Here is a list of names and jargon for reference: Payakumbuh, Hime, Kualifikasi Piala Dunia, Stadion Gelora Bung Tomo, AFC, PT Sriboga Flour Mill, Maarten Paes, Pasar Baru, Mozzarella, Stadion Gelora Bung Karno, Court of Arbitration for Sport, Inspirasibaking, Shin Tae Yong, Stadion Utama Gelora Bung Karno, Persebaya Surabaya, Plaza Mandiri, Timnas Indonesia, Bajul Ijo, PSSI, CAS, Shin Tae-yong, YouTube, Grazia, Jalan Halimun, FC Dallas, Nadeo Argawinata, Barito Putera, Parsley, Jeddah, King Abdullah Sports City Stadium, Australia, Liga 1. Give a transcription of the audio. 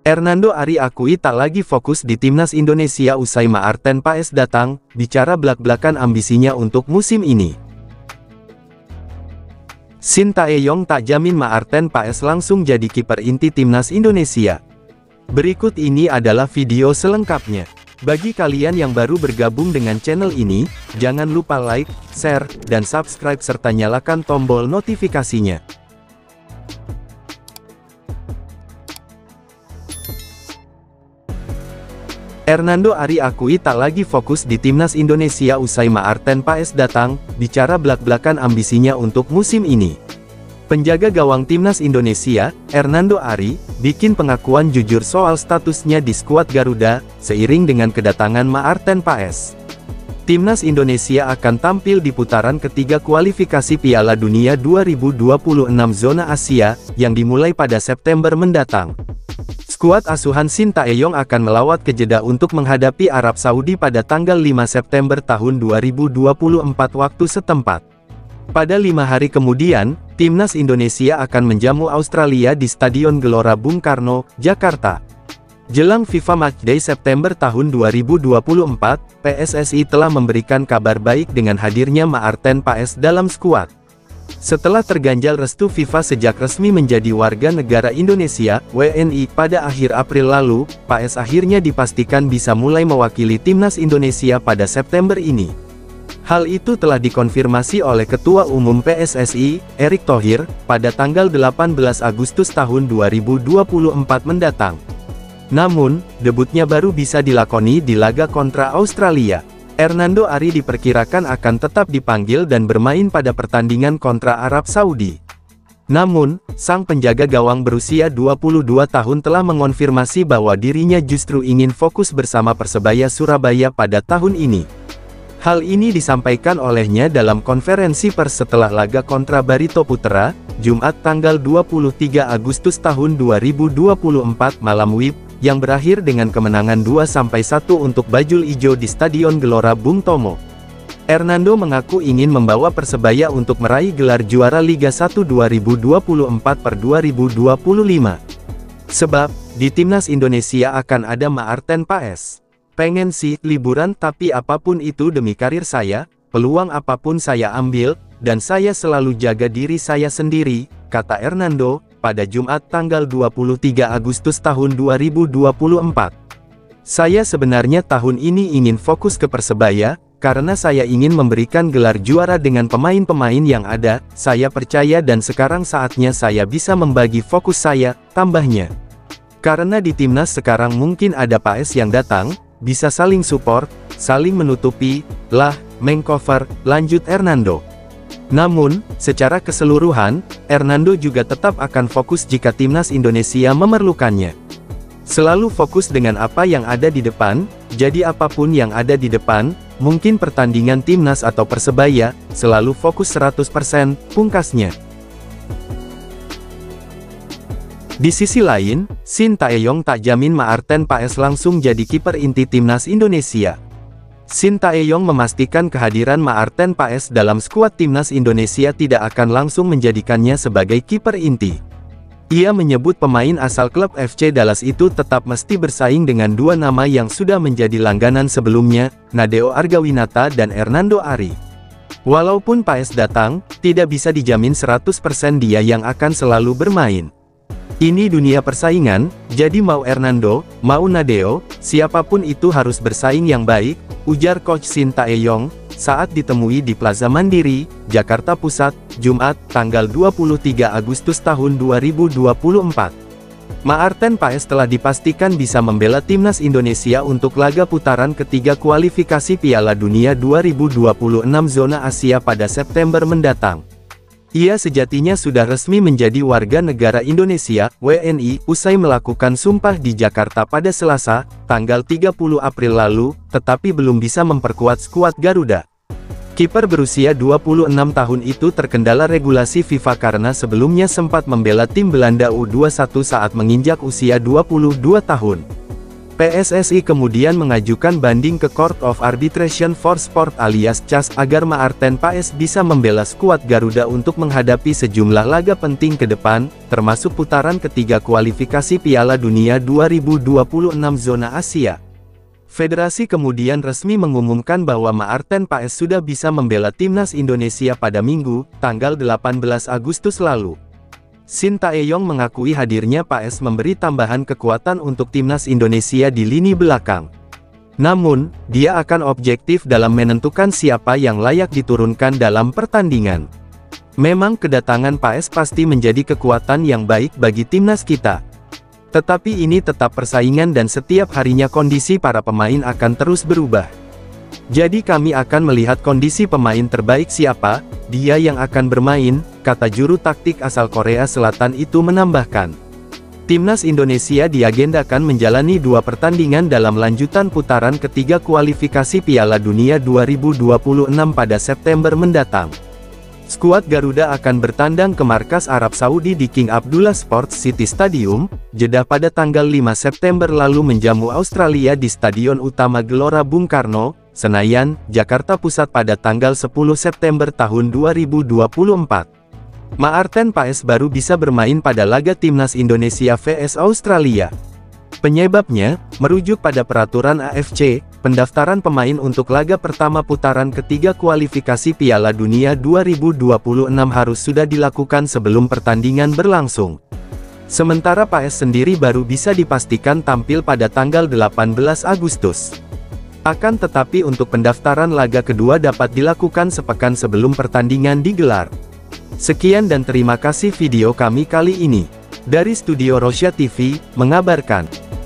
Ernando Ari akui tak lagi fokus di timnas Indonesia usai Maarten Paes datang, bicara belak-belakan ambisinya untuk musim ini. Shin Tae Yong tak jamin Maarten Paes langsung jadi kiper inti timnas Indonesia. Berikut ini adalah video selengkapnya. Bagi kalian yang baru bergabung dengan channel ini, jangan lupa like, share, dan subscribe serta nyalakan tombol notifikasinya. Ernando Ari akui tak lagi fokus di timnas Indonesia usai Maarten Paes datang, bicara belak-belakan ambisinya untuk musim ini. Penjaga gawang timnas Indonesia, Ernando Ari, bikin pengakuan jujur soal statusnya di skuad Garuda, seiring dengan kedatangan Maarten Paes. Timnas Indonesia akan tampil di putaran ketiga kualifikasi Piala Dunia 2026 zona Asia, yang dimulai pada September mendatang. Skuad asuhan Shin Tae-yong akan melawat ke Jeddah untuk menghadapi Arab Saudi pada tanggal 5 September tahun 2024 waktu setempat. Pada 5 hari kemudian, timnas Indonesia akan menjamu Australia di Stadion Gelora Bung Karno, Jakarta. Jelang FIFA Matchday September tahun 2024, PSSI telah memberikan kabar baik dengan hadirnya Maarten Paes dalam skuad. Setelah terganjal restu FIFA sejak resmi menjadi warga negara Indonesia, WNI, pada akhir April lalu, Paes akhirnya dipastikan bisa mulai mewakili timnas Indonesia pada September ini. Hal itu telah dikonfirmasi oleh Ketua Umum PSSI, Erick Thohir, pada tanggal 18 Agustus tahun 2024 mendatang. Namun, debutnya baru bisa dilakoni di laga kontra Australia. Ernando Ari diperkirakan akan tetap dipanggil dan bermain pada pertandingan kontra Arab Saudi. Namun, sang penjaga gawang berusia 22 tahun telah mengonfirmasi bahwa dirinya justru ingin fokus bersama Persebaya Surabaya pada tahun ini. Hal ini disampaikan olehnya dalam konferensi pers setelah laga kontra Barito Putera, Jumat tanggal 23 Agustus tahun 2024 malam WIB, yang berakhir dengan kemenangan 2-1 untuk Bajul Ijo di Stadion Gelora Bung Tomo. Ernando mengaku ingin membawa Persebaya untuk meraih gelar juara Liga 1 2024-2025. Sebab, di timnas Indonesia akan ada Maarten Paes. Pengen sih liburan, tapi apapun itu demi karir saya, peluang apapun saya ambil, dan saya selalu jaga diri saya sendiri, kata Ernando, pada Jumat tanggal 23 Agustus tahun 2024. Saya sebenarnya tahun ini ingin fokus ke Persebaya, karena saya ingin memberikan gelar juara dengan pemain-pemain yang ada, saya percaya dan sekarang saatnya saya bisa membagi fokus saya, tambahnya. Karena di timnas sekarang mungkin ada Paes yang datang, bisa saling support, saling menutupi, lah, mengcover, lanjut Ernando. Namun, secara keseluruhan, Ernando juga tetap akan fokus jika timnas Indonesia memerlukannya. Selalu fokus dengan apa yang ada di depan, jadi apapun yang ada di depan, mungkin pertandingan timnas atau Persebaya, selalu fokus 100%, pungkasnya. Di sisi lain, Shin Tae-yong tak jamin Maarten Paes langsung jadi kiper inti timnas Indonesia. Shin Tae-yong memastikan kehadiran Maarten Paes dalam skuad timnas Indonesia tidak akan langsung menjadikannya sebagai kiper inti. Ia menyebut pemain asal klub FC Dallas itu tetap mesti bersaing dengan dua nama yang sudah menjadi langganan sebelumnya, Nadeo Argawinata dan Ernando Ari. Walaupun Paes datang, tidak bisa dijamin 100% dia yang akan selalu bermain. Ini dunia persaingan, jadi mau Ernando, mau Nadeo, siapapun itu harus bersaing yang baik, ujar Coach Shin Tae-yong, saat ditemui di Plaza Mandiri, Jakarta Pusat, Jumat, tanggal 23 Agustus tahun 2024. Maarten Paes telah dipastikan bisa membela timnas Indonesia untuk laga putaran ketiga kualifikasi Piala Dunia 2026 zona Asia pada September mendatang. Ia sejatinya sudah resmi menjadi warga negara Indonesia, WNI, usai melakukan sumpah di Jakarta pada Selasa, tanggal 30 April lalu, tetapi belum bisa memperkuat skuad Garuda. Kiper berusia 26 tahun itu terkendala regulasi FIFA karena sebelumnya sempat membela tim Belanda U21 saat menginjak usia 22 tahun. PSSI kemudian mengajukan banding ke Court of Arbitration for Sport alias CAS agar Maarten Paes bisa membela skuad Garuda untuk menghadapi sejumlah laga penting ke depan, termasuk putaran ketiga kualifikasi Piala Dunia 2026 zona Asia. Federasi kemudian resmi mengumumkan bahwa Maarten Paes sudah bisa membela timnas Indonesia pada Minggu, tanggal 18 Agustus lalu. Shin Tae Yong mengakui hadirnya Paes memberi tambahan kekuatan untuk timnas Indonesia di lini belakang. Namun, dia akan objektif dalam menentukan siapa yang layak diturunkan dalam pertandingan. Memang kedatangan Paes pasti menjadi kekuatan yang baik bagi timnas kita. Tetapi ini tetap persaingan dan setiap harinya kondisi para pemain akan terus berubah. Jadi kami akan melihat kondisi pemain terbaik siapa, dia yang akan bermain, kata juru taktik asal Korea Selatan itu menambahkan. Timnas Indonesia diagendakan menjalani dua pertandingan dalam lanjutan putaran ketiga kualifikasi Piala Dunia 2026 pada September mendatang. Skuad Garuda akan bertandang ke markas Arab Saudi di King Abdullah Sports City Stadium, Jeddah pada tanggal 5 September lalu menjamu Australia di Stadion Utama Gelora Bung Karno, Senayan, Jakarta Pusat pada tanggal 10 September tahun 2024. Maarten Paes baru bisa bermain pada laga Timnas Indonesia vs Australia. Penyebabnya, merujuk pada peraturan AFC, pendaftaran pemain untuk laga pertama putaran ketiga kualifikasi Piala Dunia 2026 harus sudah dilakukan sebelum pertandingan berlangsung. Sementara Paes sendiri baru bisa dipastikan tampil pada tanggal 18 Agustus. Akan tetapi untuk pendaftaran laga kedua dapat dilakukan sepekan sebelum pertandingan digelar. Sekian dan terima kasih video kami kali ini. Dari studio ROSYA TV, mengabarkan.